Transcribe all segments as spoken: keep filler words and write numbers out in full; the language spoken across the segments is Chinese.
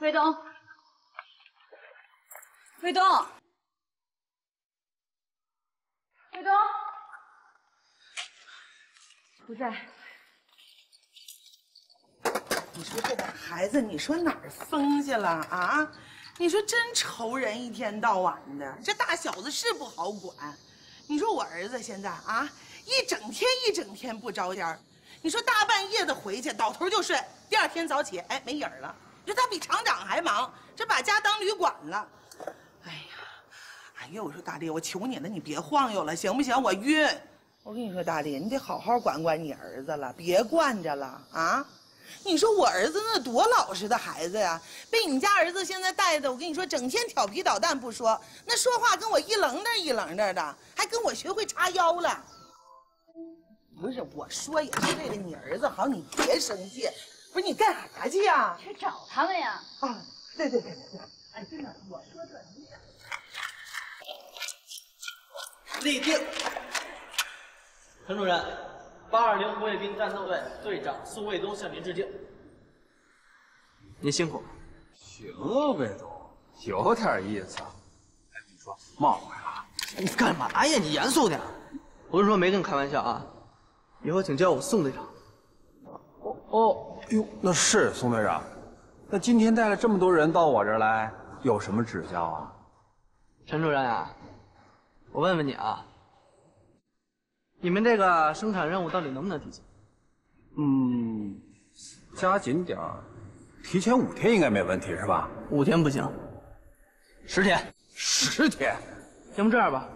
卫东，卫东，卫东，不在。你说这俩孩子，你说哪儿疯去了啊？你说真愁人，一天到晚的，这大小子是不好管。你说我儿子现在啊，一整天一整天不着家，你说大半夜的回去倒头就睡，第二天早起哎没影儿了。 你说他比厂长还忙，这把家当旅馆了。哎呀，哎呦，我说大力，我求你了，你别晃悠了，行不行？我晕。我跟你说，大力，你得好好管管你儿子了，别惯着了啊！你说我儿子那多老实的孩子呀，被你家儿子现在带的，我跟你说，整天调皮捣蛋不说，那说话跟我一棱那一棱那的，还跟我学会叉腰了。不是，我说也是为了你儿子好，你别生气。 不是你干啥去呀？去找他们呀！啊，对对对对对！哎，真的，我说这你立定。陈主任，八二零红卫兵战斗队队长苏卫东向您致敬。您辛苦。行啊，卫东，有点意思。哎，你说冒出来了？你干嘛呀？你严肃点。我是说没跟你开玩笑啊。以后请叫我宋队长。 哦，哟，那是宋队长。那今天带了这么多人到我这儿来，有什么指教啊？陈主任啊，我问问你啊，你们这个生产任务到底能不能提前？嗯，加紧点儿，提前五天应该没问题是吧？五天不行，十天。十天？要不这样吧，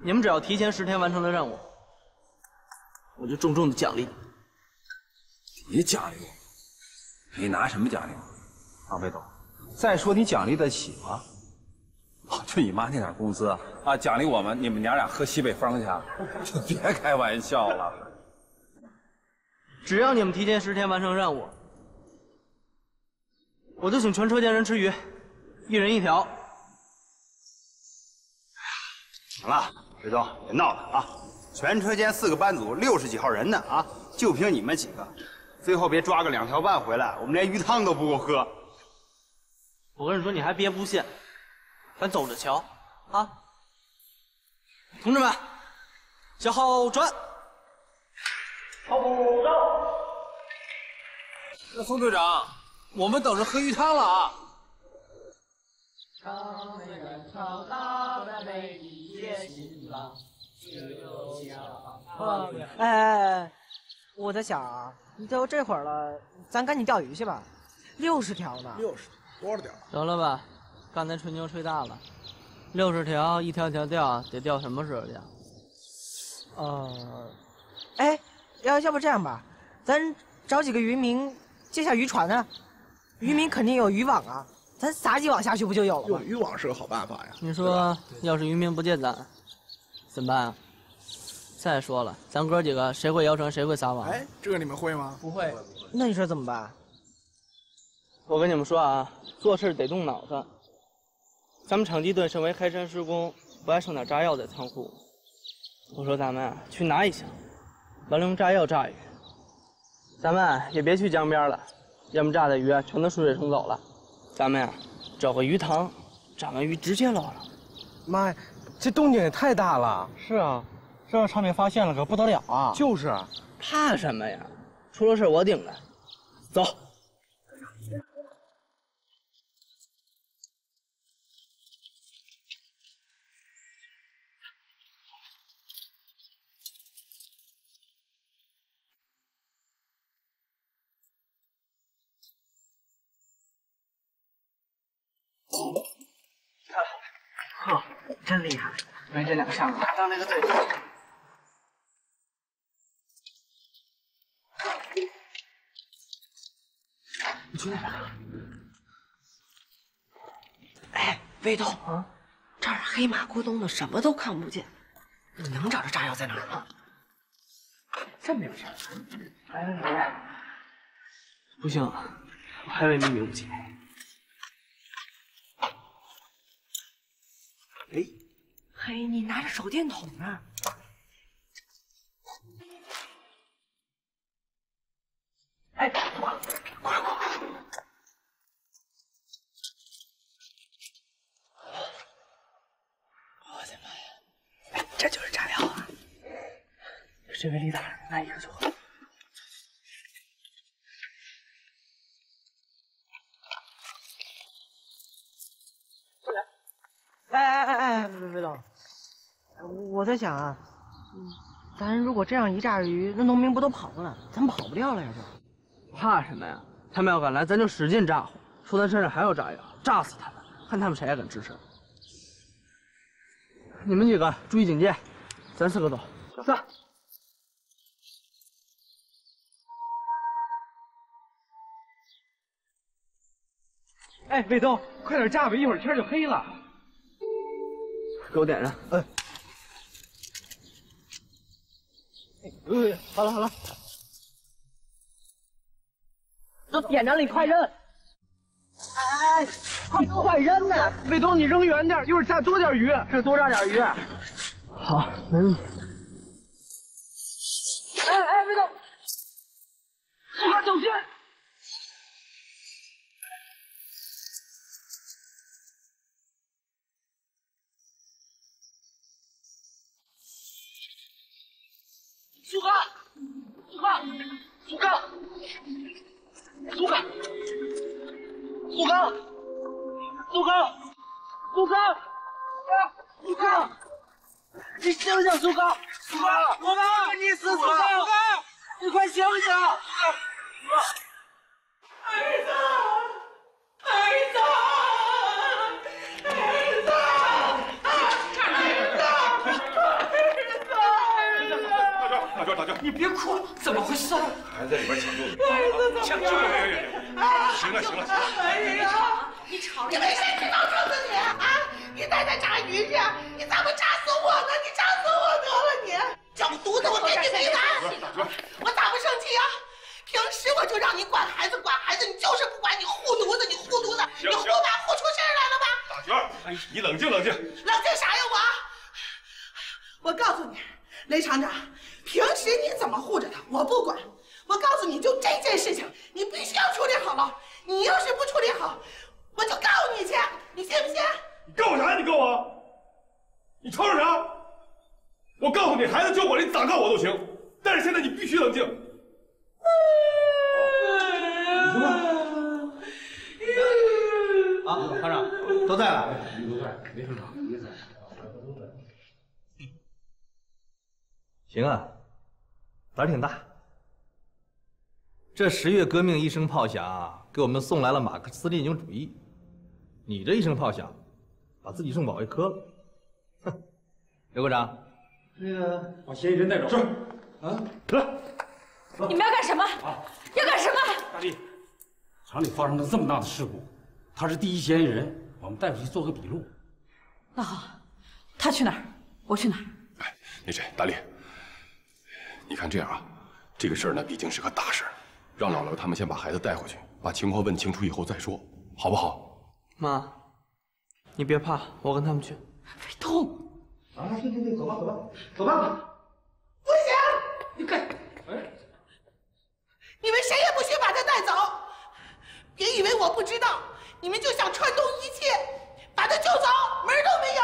你们只要提前十天完成了任务，我就重重的奖励你。 你奖励我？你拿什么奖励我？啊，魏董，再说你奖励得起吗？啊，就你妈那点工资啊，奖励我们你们娘俩喝西北风去？就别开玩笑了。只要你们提前十天完成任务，我就请全车间人吃鱼，一人一条。行了，魏董，别闹了啊！全车间四个班组六十几号人呢啊，就凭你们几个。 最后别抓个两条半回来，我们连鱼汤都不够喝。我跟你说，你还别不信，咱走着瞧啊！同志们，向后转，后照。那宋队长，我们等着喝鱼汤了啊！长眉人长大的美丽夜新郎，就像放羊。哎，我在想啊。 你都这会儿了，咱赶紧钓鱼去吧。六十条呢？六十多少条？得了吧，刚才吹牛吹大了。六十条，一条条钓，得钓什么时候去？呃，哎，要要不这样吧，咱找几个渔民借下渔船啊。渔民肯定有渔网啊，咱撒几网下去不就有了吗？用渔网是个好办法呀。你说，要是渔民不借咱，怎么办啊？ 再说了，咱哥几个谁会摇船，谁会撒网？哎，这个你们会吗？不会。那你说怎么办？我跟你们说啊，做事得动脑子。咱们厂机队身为开山施工，不爱剩点炸药在仓库。我说咱们啊，去拿一箱，完了用炸药炸鱼。咱们啊，也别去江边了，要么炸的鱼啊，全都顺水冲走了。咱们呀、啊，找个鱼塘，炸完鱼直接捞了。妈呀，这动静也太大了。是啊。 这让上面发现了可不得了啊！就是，怕什么呀？出了事我顶着。走。看，呵，真厉害！没这两个项目，当那个队长。 你去那边看。哎，卫东，啊，这儿黑麻咕咚的，什么都看不见。你能找着炸药在哪儿吗？这么有事儿？来来来，不行，我还有一枚名武器。哎，嘿，你拿着手电筒呢。 哎，快快快！这位李大人来一个就好。哎哎哎哎，魏董，我在想啊，咱如果这样一炸鱼，那农民不都跑过来，咱跑不掉了呀？这怕什么呀？他们要敢来，咱就使劲炸火，说咱身上还有炸药，炸死他们，看他们谁还敢吱声。 你们几个注意警戒，咱四个走。小三，哎，卫东，快点炸吧，一会儿天就黑了。给我点上。哎，哎，好了好了，都点着了，你快扔！哎。 快扔快扔呐！卫东，你扔远点，一会儿下多点鱼，是多炸点鱼。好，没问题。哎哎，卫东，你快小心！苏哥，苏哥，苏哥，苏哥，苏哥。 苏哥，苏哥，苏哥，你醒醒，苏哥，苏哥，我们你死，苏哥，你快醒醒！儿子，儿子，儿子，儿子，儿子！大壮，大壮，大壮，你别哭，怎么回事？孩子在里边抢救你，儿子怎么了？行了，行了，行了。 你吵！你为什么老撞死你啊？你带他炸鱼去，你咋不炸死我呢？你炸死我得了你！你整犊子！我给你没完！我咋不生气啊？平时我就让你管孩子管孩子，你就是不管，你护犊子，你护犊子，你护吧，护出事来了吧？大娟，你冷静冷静！冷静啥呀我？我告诉你，雷厂长，平时你怎么护着他，我不管。我告诉你就这件事情，你必须要处理好了。你要是不处理好， 我就告你去，你信不信？你告我啥？你告我？你吵吵啥？我告诉你，孩子交管你咋告我都行，但是现在你必须冷静。你听话。啊，团长都在了。都在，没团长。行啊，胆儿挺大。这十月革命一声炮响，给我们送来了马克思列宁主义。 你这一声炮响，把自己送保卫科了。哼，刘科长，那个把嫌疑人带走。是。啊，来。你们要干什么？啊，要干什么？大力，厂里发生了这么大的事故，他是第一嫌疑人，我们带回去做个笔录。那好，他去哪儿，我去哪儿。哎，那谁，大力，你看这样啊，这个事儿呢，毕竟是个大事，让老刘他们先把孩子带回去，把情况问清楚以后再说，好不好？ 妈，你别怕，我跟他们去。卫东，啊，对对对，走吧走吧走吧。不行，你看，哎，你们谁也不许把他带走！别以为我不知道，你们就想串通一切把他救走，门都没有！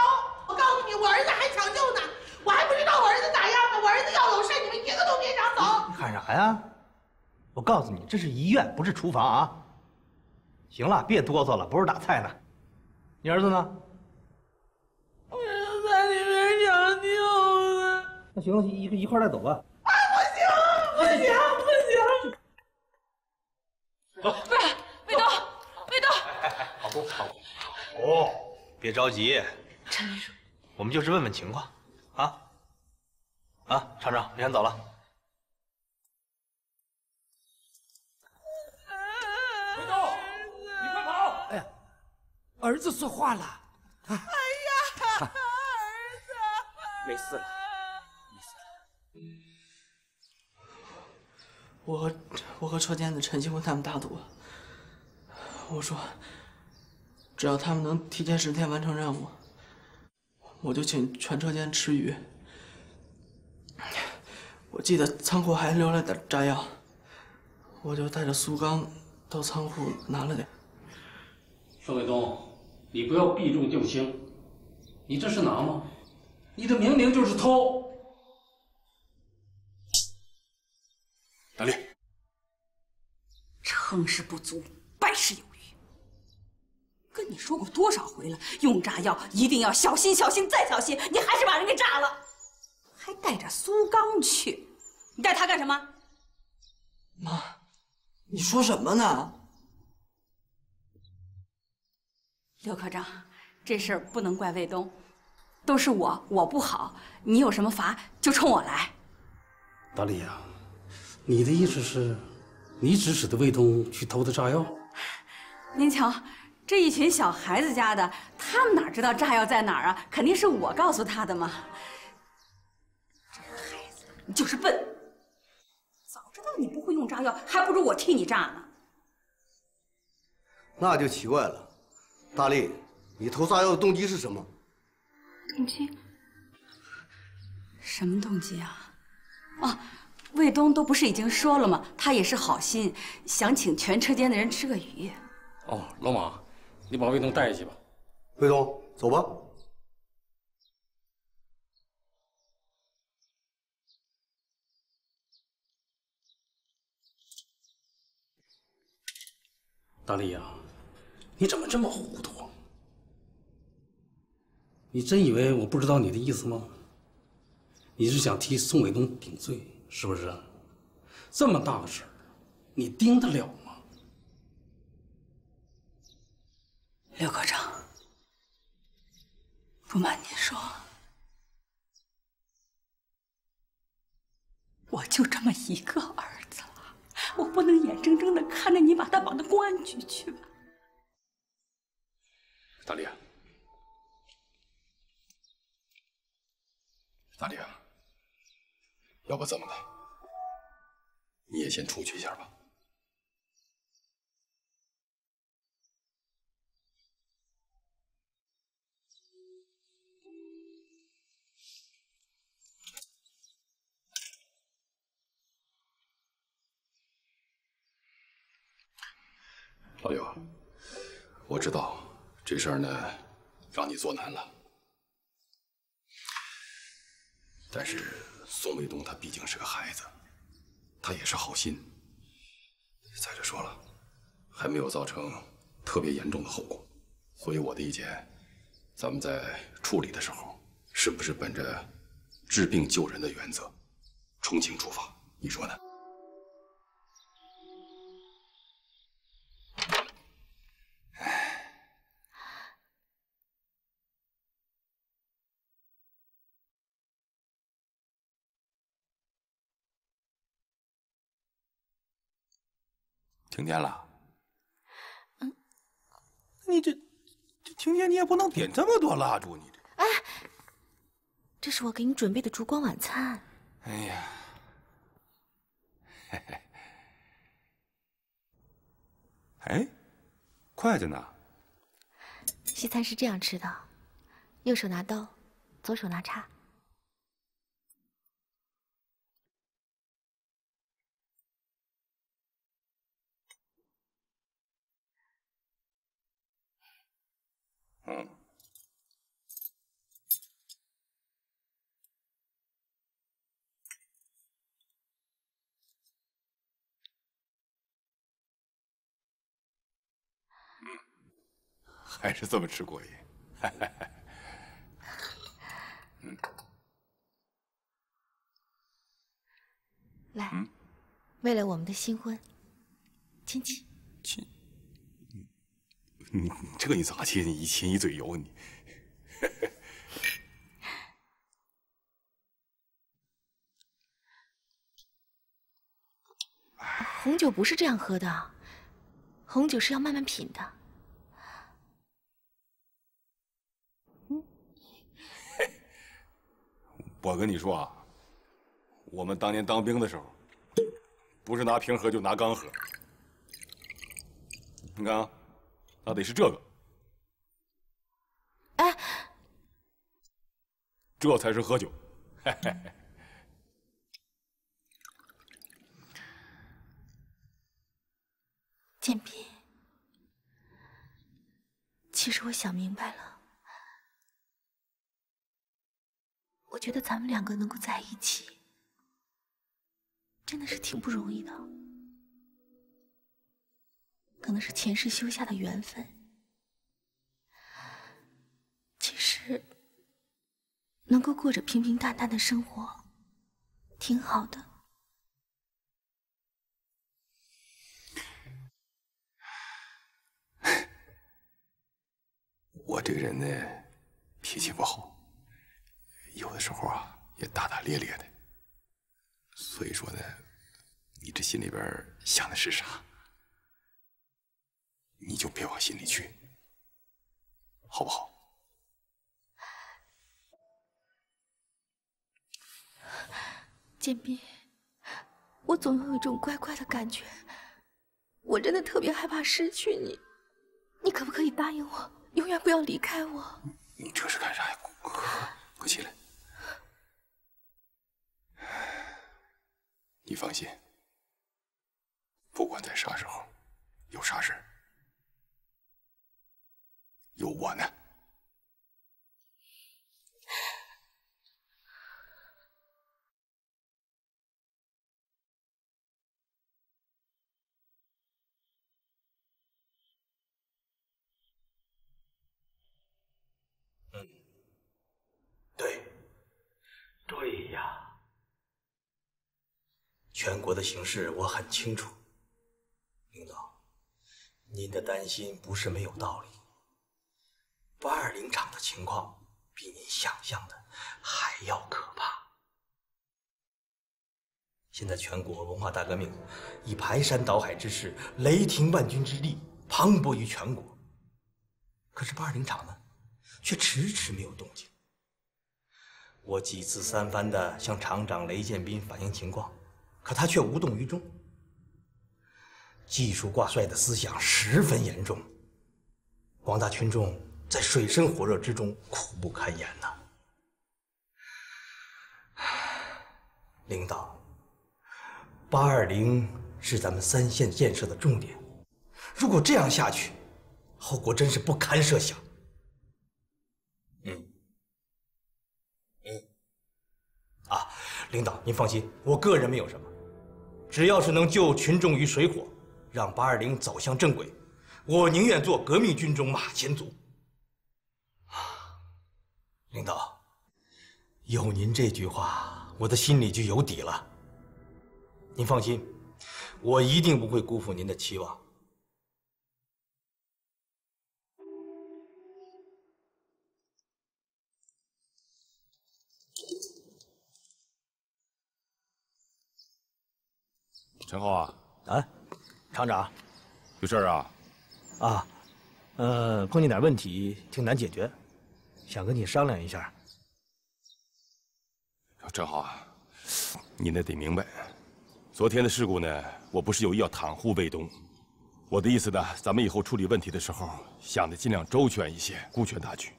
我告诉你，我儿子还抢救呢，我还不知道我儿子咋样呢。我儿子要有事，你们一个都别想走。你喊啥呀？我告诉你，这是医院，不是厨房啊！ 行了，别哆嗦了，不是打菜呢。你儿子呢？我在里面抢救呢。那行了，一一块带走吧。啊，不行，不行，不行！走，卫卫东，卫东。哎哎，好不好？哦，别着急。陈秘书，我们就是问问情况，啊啊，厂长，你先走了。 儿子说话了！哎呀，儿子，没事了，没事了。我和我和车间的陈新辉他们打赌，我说，只要他们能提前十天完成任务，我就请全车间吃鱼。我记得仓库还留了点炸药，我就带着苏刚到仓库拿了点。盛卫东。 你不要避重就轻，你这是拿吗？你这明明就是偷！成事不足，败事有余。跟你说过多少回了，用炸药一定要小心、小心再小心，你还是把人给炸了，还带着苏刚去，你带他干什么？妈，你说什么呢？刘科长，这事儿不能怪卫东，都是我，我不好，你有什么罚就冲我来。大力呀，你的意思是？ 你指使的卫东去偷的炸药？您瞧，这一群小孩子家的，他们哪知道炸药在哪儿啊？肯定是我告诉他的嘛。这孩子，你就是笨！早知道你不会用炸药，还不如我替你炸呢。那就奇怪了，大力，你偷炸药的动机是什么？动机？什么动机啊？啊！ 卫东都不是已经说了吗？他也是好心，想请全车间的人吃个鱼。哦，老马，你把卫东带下去吧。卫东，走吧。大力呀，你怎么这么糊涂？你真以为我不知道你的意思吗？你是想替宋卫东顶罪？ 是不是啊？这么大个事儿，你盯得了吗？刘科长，不瞒您说，我就这么一个儿子了，我不能眼睁睁的看着你把他绑到公安局去吧？大力啊，大力啊。 要不怎么的？你也先出去一下吧。老刘，我知道这事儿呢，让你作难了，但是。 宋卫东他毕竟是个孩子，他也是好心。再者说了，还没有造成特别严重的后果，所以我的意见，咱们在处理的时候，是不是本着治病救人的原则，从轻处罚？你说呢？停电了，嗯，你这这停电你也不能点这么多蜡烛，你这哎，这是我给你准备的烛光晚餐。哎呀，嘿嘿，哎，筷子呢？西餐是这样吃的，右手拿刀，左手拿叉。 嗯，还是这么吃过瘾。嗯，来，嗯、为了我们的新婚，亲亲。亲。 你这个你咋亲？一亲一嘴油你。红酒不是这样喝的，红酒是要慢慢品的。嗯，我跟你说啊，我们当年当兵的时候，不是拿瓶喝就拿缸喝。你看啊。 那得是这个，哎，这才是喝酒。嘿嘿嘿。建斌，其实我想明白了，我觉得咱们两个能够在一起，真的是挺不容易的。可能是前世修下的缘分。其实，能够过着平平淡淡的生活，挺好的。我这个人呢，脾气不好，有的时候啊也大大咧咧的。所以说呢，你这心里边想的是啥？ 你就别往心里去，好不好？建斌，我总有一种怪怪的感觉，我真的特别害怕失去你。你可不可以答应我，永远不要离开我？你这是干啥呀？快起来！你放心，不管在啥时候，有啥事。 有我呢。嗯，对，对呀。全国的形势我很清楚，领导，您的担心不是没有道理。 八二零厂的情况比您想象的还要可怕。现在全国文化大革命以排山倒海之势、雷霆万钧之力磅礴于全国，可是八二零厂呢，却迟迟没有动静。我几次三番的向厂长雷建斌反映情况，可他却无动于衷。技术挂帅的思想十分严重，广大群众。 在水深火热之中苦不堪言呐、啊，领导，八二零是咱们三线建设的重点，如果这样下去，后果真是不堪设想。嗯，嗯，啊，领导您放心，我个人没有什么，只要是能救群众于水火，让八二零走向正轨，我宁愿做革命军中马前卒。 领导，有您这句话，我的心里就有底了。您放心，我一定不会辜负您的期望。陈浩啊，啊，厂长，有事儿啊？啊，呃，碰见点问题，挺难解决。 想跟你商量一下，正好啊，你呢得明白，昨天的事故呢，我不是有意要袒护卫东，我的意思呢，咱们以后处理问题的时候，想的尽量周全一些，顾全大局。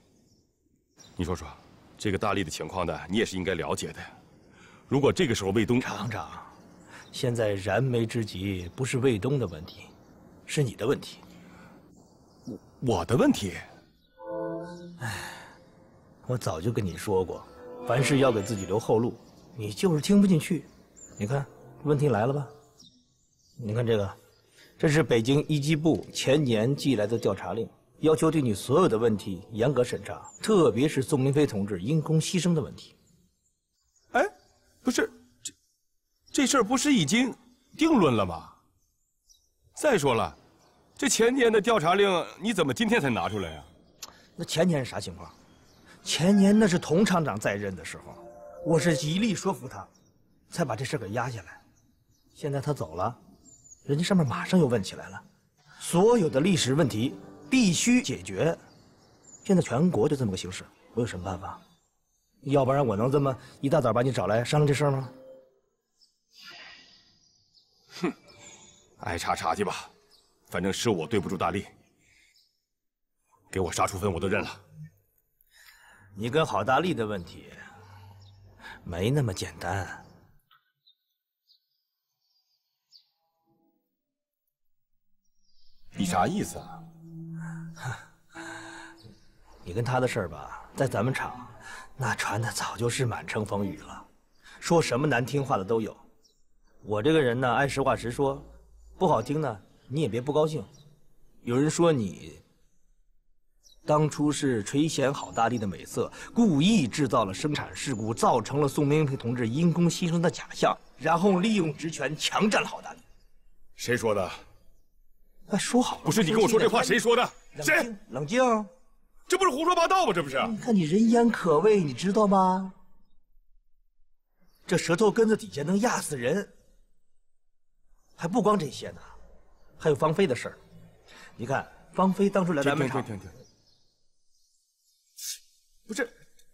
你说说，这个大力的情况呢，你也是应该了解的。如果这个时候卫东厂长，现在燃眉之急不是卫东的问题，是你的问题。我我的问题，哎。 我早就跟你说过，凡事要给自己留后路，你就是听不进去。你看，问题来了吧？你看这个，这是北京一机部前年寄来的调查令，要求对你所有的问题严格审查，特别是宋明飞同志因公牺牲的问题。哎，不是，这这事儿不是已经定论了吗？再说了，这前年的调查令你怎么今天才拿出来呀？那前年是啥情况？ 前年那是佟厂长在任的时候，我是极力说服他，才把这事给压下来。现在他走了，人家上面马上又问起来了，所有的历史问题必须解决。现在全国就这么个形势，我有什么办法？要不然我能这么一大早把你找来商量这事吗？哼，爱查查去吧，反正是我对不住大力，给我啥处分我都认了。 你跟郝大力的问题没那么简单。你啥意思啊？你跟他的事儿吧，在咱们厂那传的早就是满城风雨了，说什么难听话的都有。我这个人呢，爱实话实说，不好听呢，你也别不高兴。有人说你当初是垂涎郝大帝的美色，故意制造了生产事故，造成了宋明培同志因公牺牲的假象，然后利用职权强占郝大帝。谁说的？那说好了，不是你跟我说这话，谁说的？谁？冷静，这不是胡说八道吗？这不是？你看你人言可畏，你知道吗？ 这舌头根子底下能压死人，还不光这些呢，还有芳菲的事儿。你看，芳菲当初来咱们厂，停停停，不是，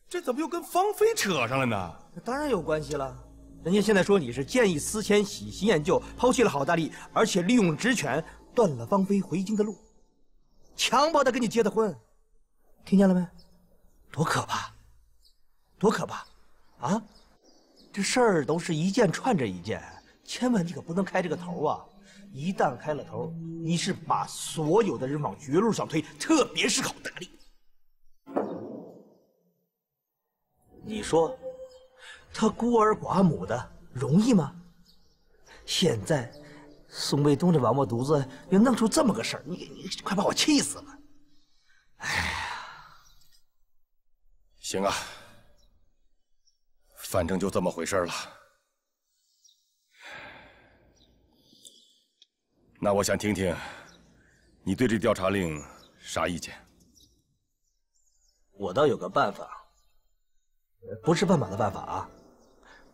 这怎么又跟芳菲扯上了呢？当然有关系了。人家现在说你是见异思迁、喜新厌旧，抛弃了郝大力，而且利用职权断了芳菲回京的路，强迫她跟你结的婚，听见了没？多可怕，多可怕啊！ 这事儿都是一件串着一件，千万你可不能开这个头啊！一旦开了头，你是把所有的人往绝路上推，特别是郝大力。你说，他孤儿寡母的容易吗？现在，宋卫东这王八犊子又弄出这么个事儿，你你快把我气死了！哎呀，行啊。 反正就这么回事了。那我想听听，你对这调查令啥意见？我倒有个办法，不是办法的办法啊，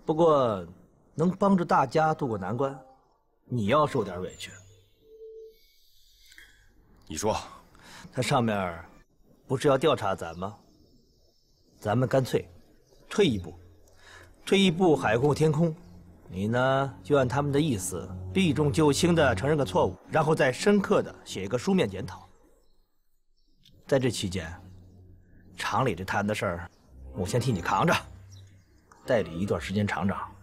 不过能帮助大家渡过难关。你要受点委屈，你说，他上面不是要调查咱吗？咱们干脆退一步。 退一步，海阔天空。你呢，就按他们的意思，避重就轻的承认个错误，然后再深刻的写一个书面检讨。在这期间，厂里这摊子事儿，我先替你扛着，代理一段时间厂长。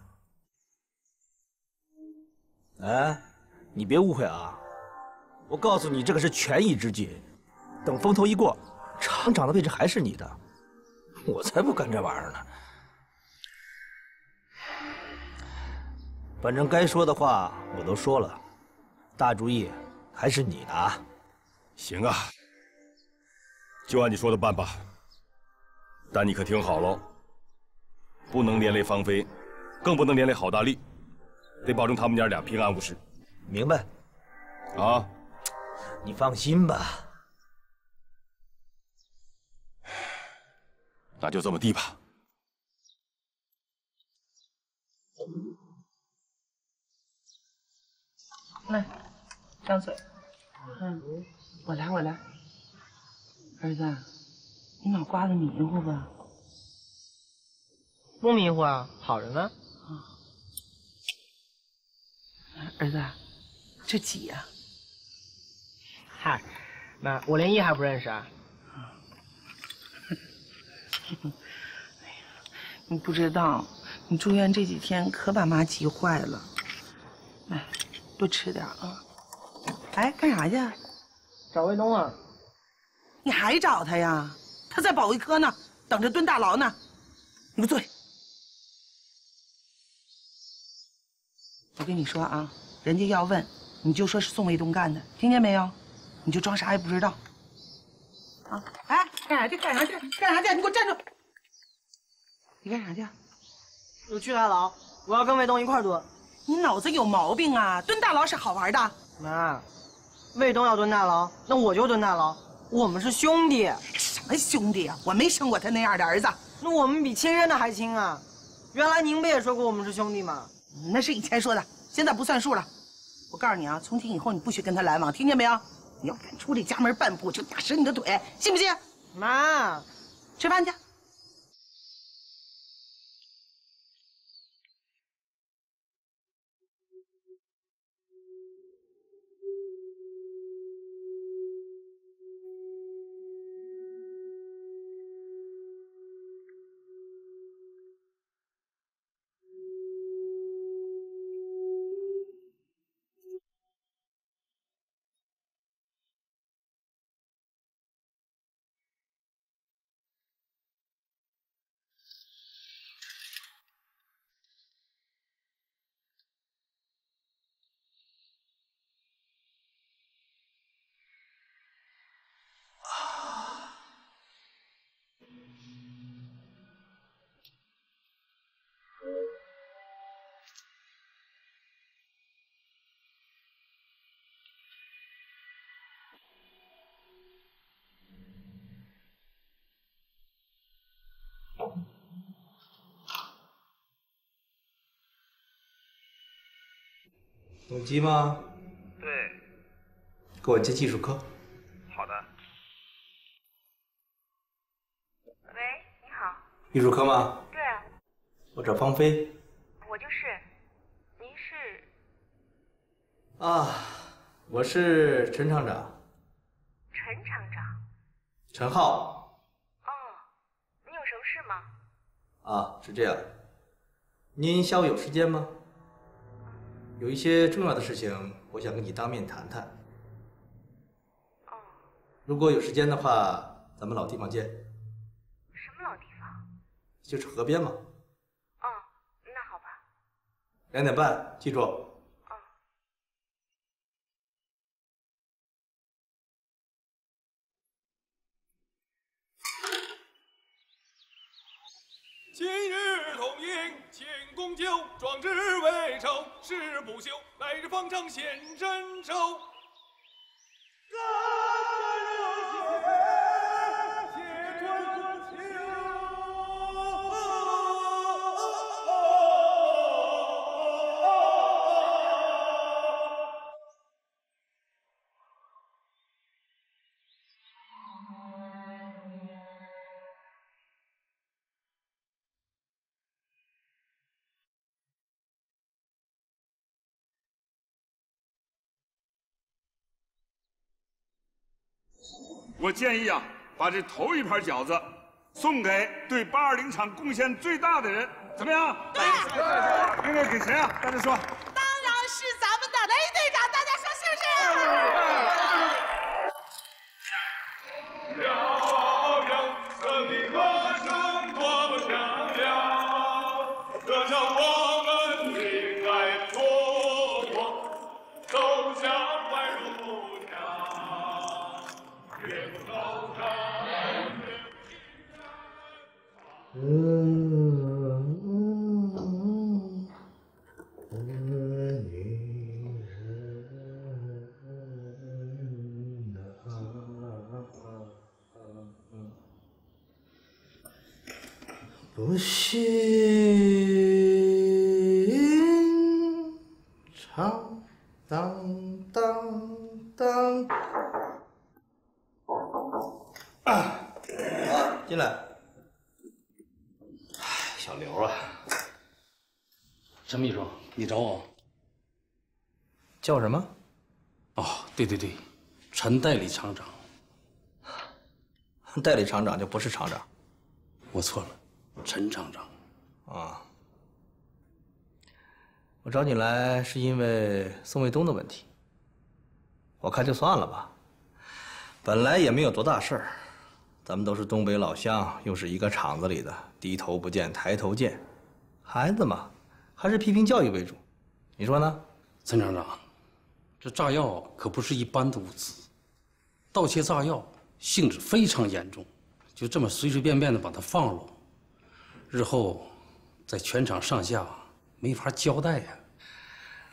哎，你别误会啊，我告诉你，这个是权宜之计。等风头一过，厂长的位置还是你的。我才不干这玩意儿呢。 反正该说的话我都说了，大主意还是你的啊！行啊，就按你说的办吧。但你可听好喽，不能连累芳菲，更不能连累郝大力，得保证他们娘俩平安无事。明白？啊，你放心吧。那就这么地吧。 来，张嘴。嗯，我来，我来。儿子，你脑瓜子迷糊吧？不迷糊啊，好着呢。啊、嗯。儿子，这几呀、啊？嗨，那我连一还不认识啊？嗯、哎呀，你不知道，你住院这几天可把妈急坏了。来。 多吃点啊！哎，干啥去？找卫东啊！你还找他呀？他在保卫科呢，等着蹲大牢呢。你给我坐下！我跟你说啊，人家要问，你就说是宋卫东干的，听见没有？你就装啥也不知道。啊！哎，干啥去？干啥去？干啥去？你给我站住！你干啥去？我去大牢，我要跟卫东一块蹲。 你脑子有毛病啊！蹲大牢是好玩的。妈，卫东要蹲大牢，那我就蹲大牢。我们是兄弟。什么兄弟啊？我没生过他那样的儿子。那我们比亲生的还亲啊！原来您不也说过我们是兄弟吗？那是以前说的，现在不算数了。我告诉你啊，从今以后你不许跟他来往，听见没有？你要敢出这家门半步，就打折你的腿，信不信？妈，吃饭去。手机吗？对。给我接技术科。好的。喂，你好。艺术科吗？对啊。我找芳菲。我就是。您是？啊，我是陈厂长。陈厂长。陈浩。 啊，是这样。您下午有时间吗？有一些重要的事情，我想跟你当面谈谈。哦。如果有时间的话，咱们老地方见。什么老地方？就是河边嘛。哦，那好吧。两点半，记住。 今日同饮庆功酒，壮志未酬誓不休，来日方长显身手。干杯，谢春秋。 我建议啊，把这头一盘饺子送给对八二零厂贡献最大的人，怎么样？对。应该给谁啊？大家说。当然是咱们的雷队长，大家说是不是？嘹亮胜利歌声多么响亮，这让我们迎来中国走向万如。 嗯，不信，唱当当当。啊，进来。 小刘啊，陈秘书，你找我，叫什么？哦，对对对，陈代理厂长。代理厂长就不是厂长，我错了，陈厂长。啊，我找你来是因为宋卫东的问题。我看就算了吧，本来也没有多大事儿。 咱们都是东北老乡，又是一个厂子里的，低头不见抬头见。孩子嘛，还是批评教育为主，你说呢？陈厂长，这炸药可不是一般的物资，盗窃炸药性质非常严重，就这么随随便便的把它放了，日后在全厂上下没法交代呀。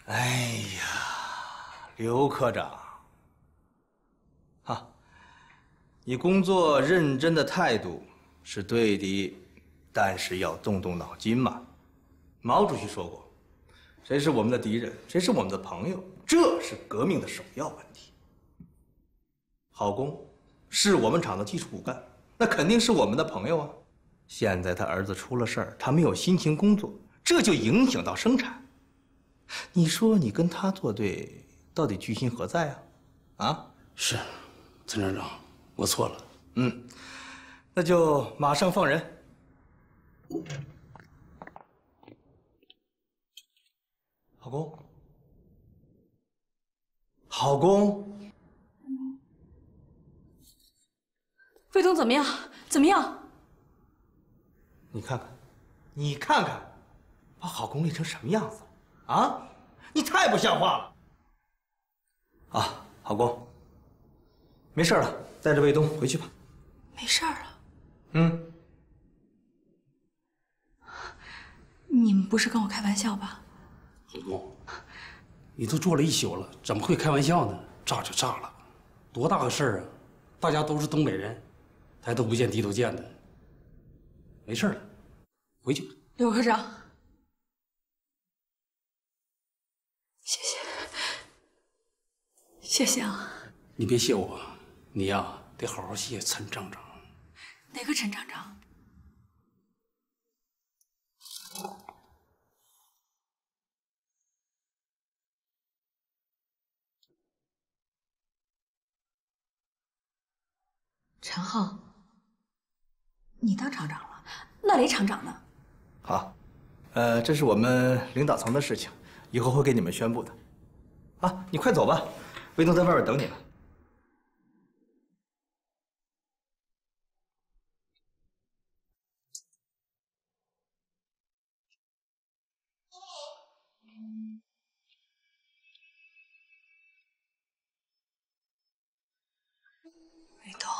哎呀，刘科长。 你工作认真的态度是对的，但是要动动脑筋嘛。毛主席说过，谁是我们的敌人，谁是我们的朋友，这是革命的首要问题。郝工是我们厂的技术骨干，那肯定是我们的朋友啊。现在他儿子出了事儿，他没有心情工作，这就影响到生产。你说你跟他作对，到底居心何在啊？啊？是，陈厂长。 我错了，嗯，那就马上放人。郝工，郝工，卫东怎么样？怎么样？你看看，你看看，把郝工累成什么样子了？啊，你太不像话了！啊，郝工，没事了。 带着卫东回去吧，没事儿了。嗯，你们不是跟我开玩笑吧？郝工，你都坐了一宿了，怎么会开玩笑呢？炸就炸了，多大个事儿啊！大家都是东北人，抬头不见低头见的，没事了，回去吧。刘科长，谢谢。谢谢啊！你别谢我，你呀、啊、得好好谢陈厂长。哪个陈厂长？陈浩，你当厂长了？那雷厂长呢？好，呃，这是我们领导层的事情，以后会给你们宣布的。啊，你快走吧。 卫东在外边等你了。卫东，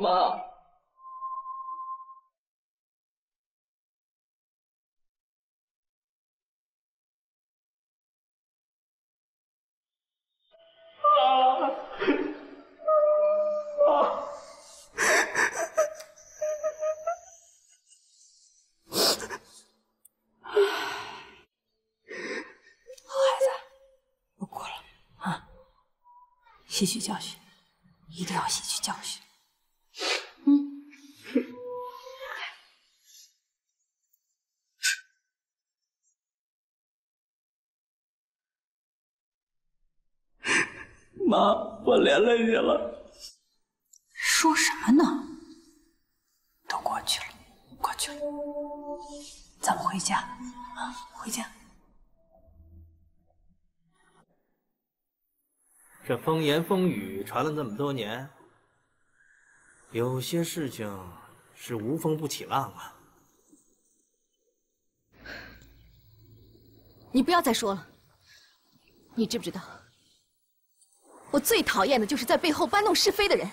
妈。 吸取教训，一定要吸取教训。嗯，妈，我连累你了。说什么呢？都过去了，过去了。咱们回家啊，回家。 这风言风语传了这么多年，有些事情是无风不起浪啊！你不要再说了，你知不知道？我最讨厌的就是在背后搬弄是非的人。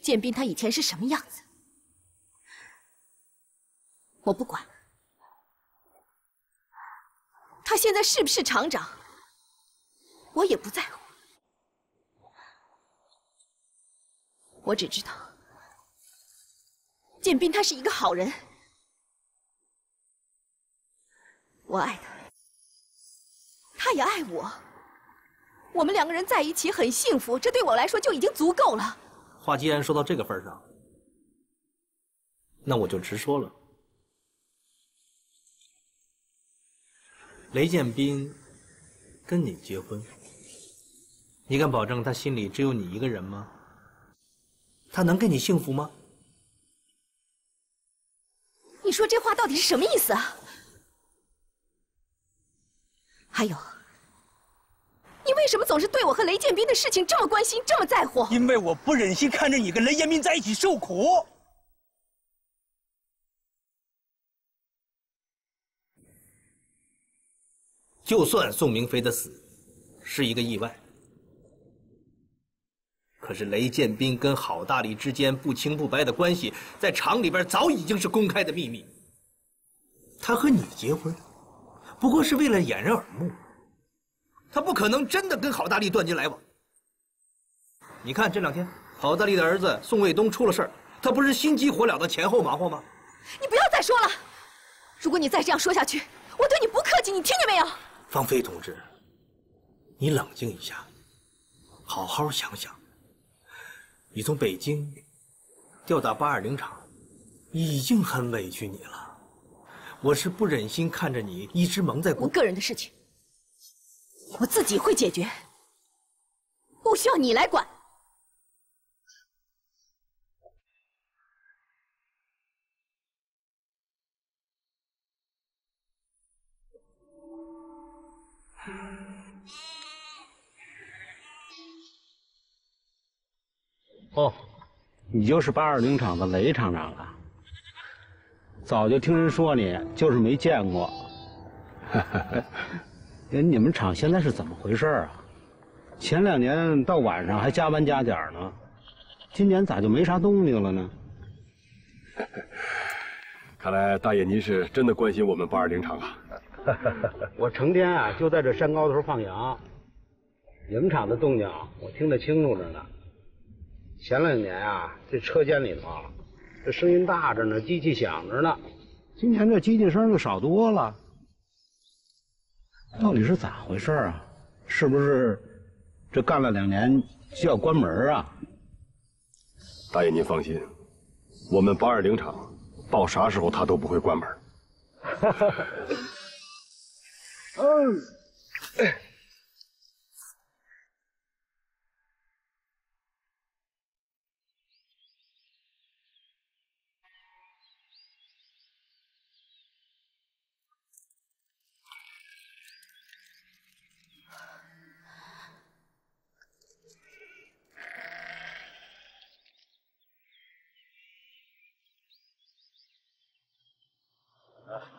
建斌他以前是什么样子，我不管。他现在是不是厂长？ 我也不在乎，我只知道，建斌他是一个好人，我爱他，他也爱我，我们两个人在一起很幸福，这对我来说就已经足够了。话既然说到这个份上，那我就直说了，雷建斌跟你结婚。 你敢保证他心里只有你一个人吗？他能给你幸福吗？你说这话到底是什么意思啊？还有，你为什么总是对我和雷建斌的事情这么关心，这么在乎？因为我不忍心看着你跟雷建斌在一起受苦。就算宋明飞的死是一个意外。 可是雷建斌跟郝大力之间不清不白的关系，在厂里边早已经是公开的秘密。他和你结婚，不过是为了掩人耳目。他不可能真的跟郝大力断绝来往。你看这两天，郝大力的儿子宋卫东出了事儿，他不是心急火燎的前后忙活吗？你不要再说了！如果你再这样说下去，我对你不客气，你听见没有？芳菲同志，你冷静一下，好好想想。 你从北京调到八二零厂，已经很委屈你了。我是不忍心看着你一直蒙在鼓。我个人的事情，我自己会解决，不需要你来管。哦，你就是八二零厂的雷厂长啊！早就听人说你，就是没见过。你们厂现在是怎么回事啊？前两年到晚上还加班加点呢，今年咋就没啥动静了呢？看来大爷您是真的关心我们八二零厂啊！我成天啊就在这山高头放羊，你们厂的动静我听得清楚着呢。前两年啊，这车间里头啊，这声音大着呢，机器响着呢。今年这机器声就少多了。到底是咋回事啊？是不是这干了两年就要关门啊？大爷您放心，我们八二零厂到啥时候他都不会关门。嗯。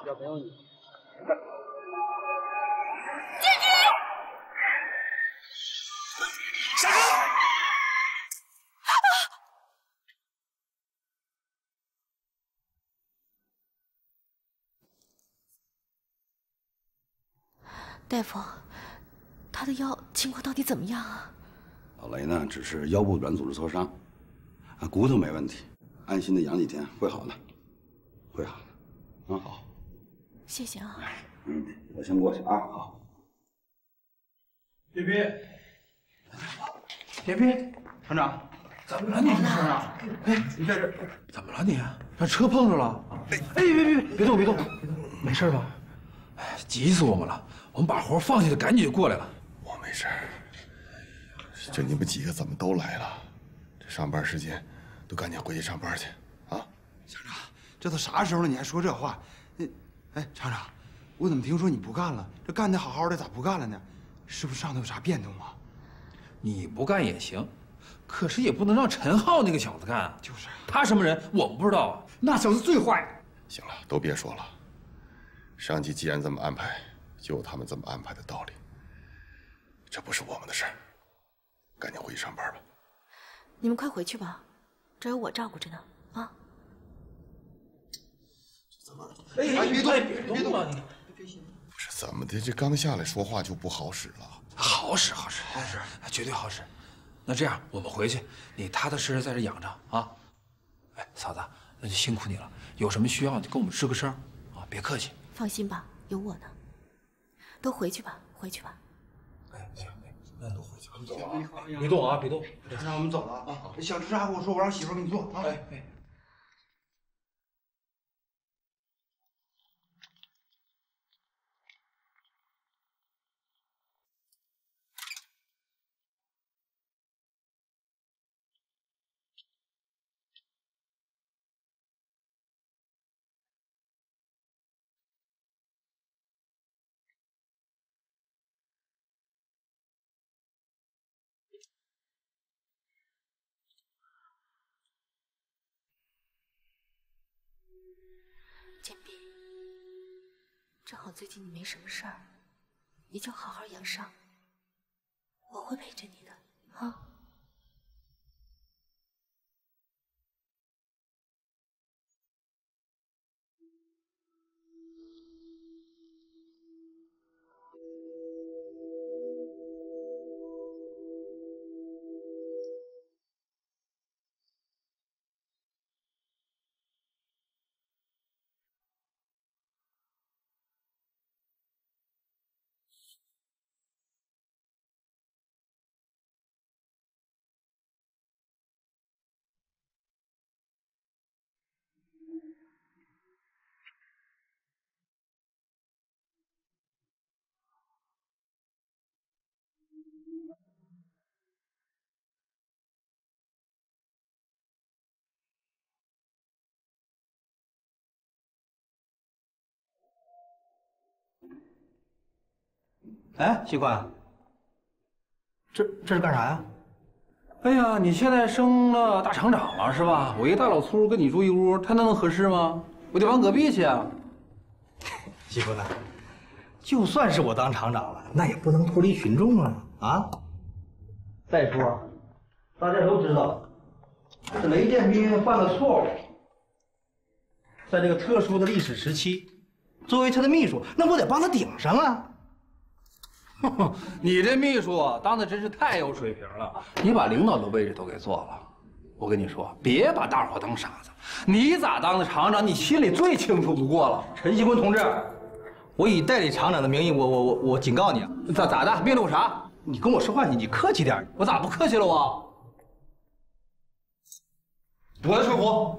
要不要你？弟弟，小心！大夫，他的腰情况到底怎么样啊？老雷呢，只是腰部软组织挫伤，啊，骨头没问题，安心的养几天会好的，会好的。嗯，好。 谢谢啊。嗯，我先过去啊。好。别别，别别，团长，怎么了你？团长，哎，你在这怎么了你？让车碰着了。哎，别别别，别动别动，没事吧？哎，急死我们了！我们把活放下就赶紧就过来了。我没事。就你们几个怎么都来了？这上班时间，都赶紧回去上班去啊！乡长，这都啥时候了，你还说这话？ 哎，厂长，我怎么听说你不干了？这干得好好的，咋不干了呢？是不是上头有啥变动啊？你不干也行，可是也不能让陈浩那个小子干啊。就是，他什么人我们不知道啊。那小子最坏。行了，都别说了。上级既然这么安排，就有他们这么安排的道理。这不是我们的事儿，赶紧回去上班吧。你们快回去吧，这有我照顾着呢。啊。 哎，别动，别动啊！你别信。不是怎么的，这刚下来说话就不好使了。好使，好使，好使，绝对好使。那这样，我们回去，你踏踏实实在这养着啊。哎，嫂子，那就辛苦你了。有什么需要，你跟我们吱个声啊，别客气。放心吧，有我呢。都回去吧，回去吧。哎，行，那都回去吧。走啊！别动啊，别动。让我们走了啊！小吱喳跟我说，我让媳妇给你做啊。哎哎。 建斌，正好最近你没什么事儿，你就好好养伤，我会陪着你的啊。 哎，习惯，这这是干啥呀？哎呀，你现在升了大厂长了是吧？我一大老粗跟你住一屋，他那能合适吗？我得搬隔壁去啊。习惯，就算是我当厂长了，那也不能脱离群众啊啊！再说，大家都知道，这雷建斌犯了错误，在这个特殊的历史时期，作为他的秘书，那我得帮他顶上啊。 你这秘书啊，当的真是太有水平了！你把领导都位置都给做了，我跟你说，别把大伙当傻子。你咋当的厂长，你心里最清楚不过了。陈锡坤同志，我以代理厂长的名义，我我我我警告你，咋咋的？命令我啥？你跟我说话，你你客气点。我咋不客气了我？我我来吹胡。